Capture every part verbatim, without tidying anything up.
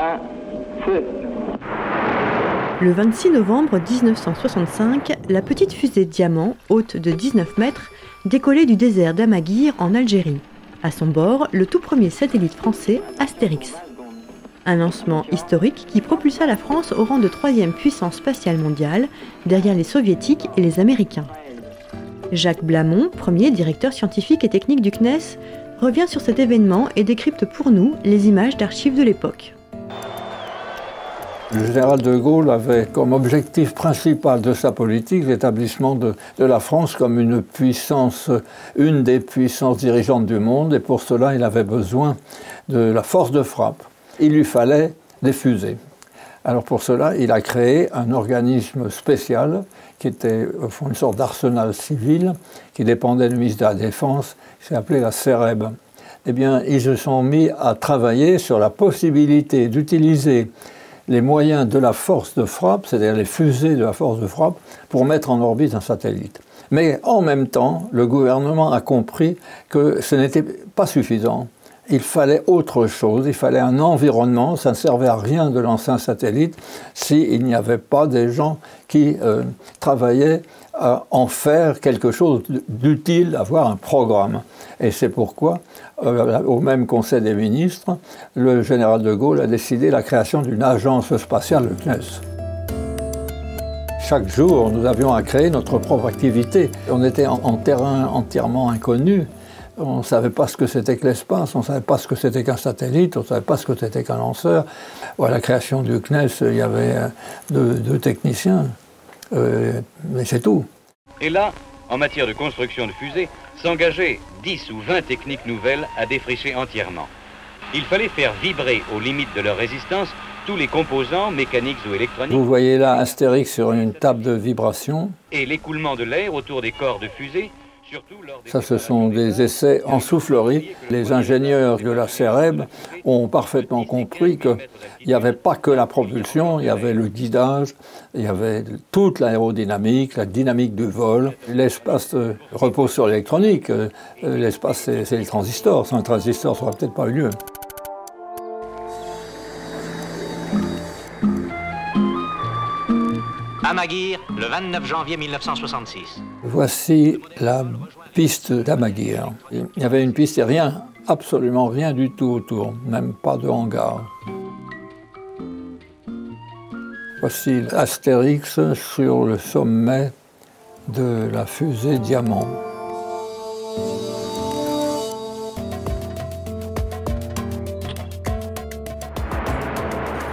un feu. Le vingt-six novembre mille neuf cent soixante-cinq, la petite fusée Diamant, haute de dix-neuf mètres, décollait du désert d'Hammaguir en Algérie. À son bord, le tout premier satellite français, Astérix. Un lancement historique qui propulsa la France au rang de troisième puissance spatiale mondiale, derrière les Soviétiques et les Américains. Jacques Blamont, premier directeur scientifique et technique du C N E S, revient sur cet événement et décrypte pour nous les images d'archives de l'époque. Le général de Gaulle avait comme objectif principal de sa politique l'établissement de, de la France comme une puissance, une des puissances dirigeantes du monde, et pour cela il avait besoin de la force de frappe. Il lui fallait des fusées. Alors pour cela, il a créé un organisme spécial qui était au fond une sorte d'arsenal civil qui dépendait du ministre de la Défense, qui s'est appelé la SEREB. Eh bien, ils se sont mis à travailler sur la possibilité d'utiliser les moyens de la force de frappe, c'est-à-dire les fusées de la force de frappe, pour mettre en orbite un satellite. Mais en même temps, le gouvernement a compris que ce n'était pas suffisant. Il fallait autre chose, il fallait un environnement, ça ne servait à rien de lancer un satellite s'il n'y avait pas des gens qui euh, travaillaient à en faire quelque chose d'utile, avoir un programme. Et c'est pourquoi, euh, au même Conseil des ministres, le général de Gaulle a décidé la création d'une agence spatiale, le C N E S. Chaque jour, nous avions à créer notre propre activité. On était en, en terrain entièrement inconnu. On ne savait pas ce que c'était que l'espace, on ne savait pas ce que c'était qu'un satellite, on ne savait pas ce que c'était qu'un lanceur. À la création du C N E S, il y avait deux, deux techniciens, euh, mais c'est tout. Et là, en matière de construction de fusées, s'engageaient dix ou vingt techniques nouvelles à défricher entièrement. Il fallait faire vibrer aux limites de leur résistance tous les composants mécaniques ou électroniques. Vous voyez là Astérix sur une table de vibration. Et l'écoulement de l'air autour des corps de fusée. Ça, ce sont des essais en soufflerie. Les ingénieurs de la SEREB ont parfaitement compris qu'il n'y avait pas que la propulsion, il y avait le guidage, il y avait toute l'aérodynamique, la dynamique du vol. L'espace repose sur l'électronique, l'espace c'est les transistors. Sans les transistors, ça n'aurait peut-être pas eu lieu. Hammaguir, le vingt-neuf janvier mille neuf cent soixante-six. Voici la piste d'Hammaguir. Il y avait une piste et rien, absolument rien du tout autour, même pas de hangar. Voici Astérix sur le sommet de la fusée Diamant.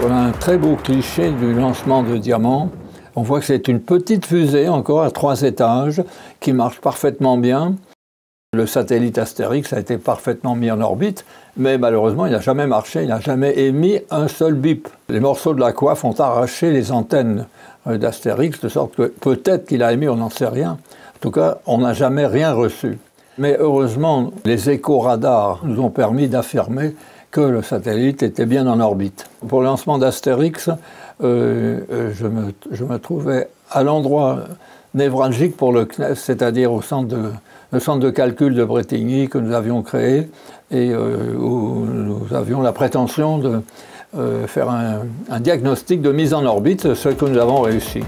On a un très beau cliché du lancement de Diamant. On voit que c'est une petite fusée, encore à trois étages, qui marche parfaitement bien. Le satellite Astérix a été parfaitement mis en orbite, mais malheureusement, il n'a jamais marché, il n'a jamais émis un seul bip. Les morceaux de la coiffe ont arraché les antennes d'Astérix, de sorte que peut-être qu'il a émis, on n'en sait rien. En tout cas, on n'a jamais rien reçu. Mais heureusement, les éco-radars nous ont permis d'affirmer que le satellite était bien en orbite. Pour le lancement d'Astérix, Euh, euh, je, me, je me trouvais à l'endroit névralgique pour le C N E S, c'est-à-dire au centre de, le centre de calcul de Bretigny que nous avions créé et euh, où nous avions la prétention de euh, faire un, un diagnostic de mise en orbite, ce que nous avons réussi.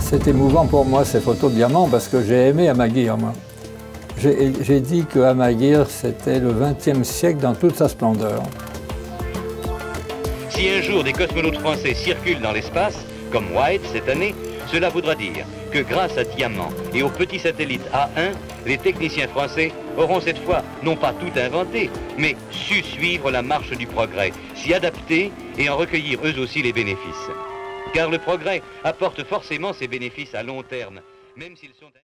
C'est émouvant pour moi ces photos de Diamant parce que j'ai aimé Hammaguir, moi. J'ai dit que Hammaguir, c'était le vingtième siècle dans toute sa splendeur. Si un jour des cosmonautes français circulent dans l'espace, comme White cette année, cela voudra dire que grâce à Diamant et au petit satellite A un, les techniciens français auront cette fois, non pas tout inventé, mais su suivre la marche du progrès, s'y adapter et en recueillir eux aussi les bénéfices. Car le progrès apporte forcément ses bénéfices à long terme, même s'ils sont...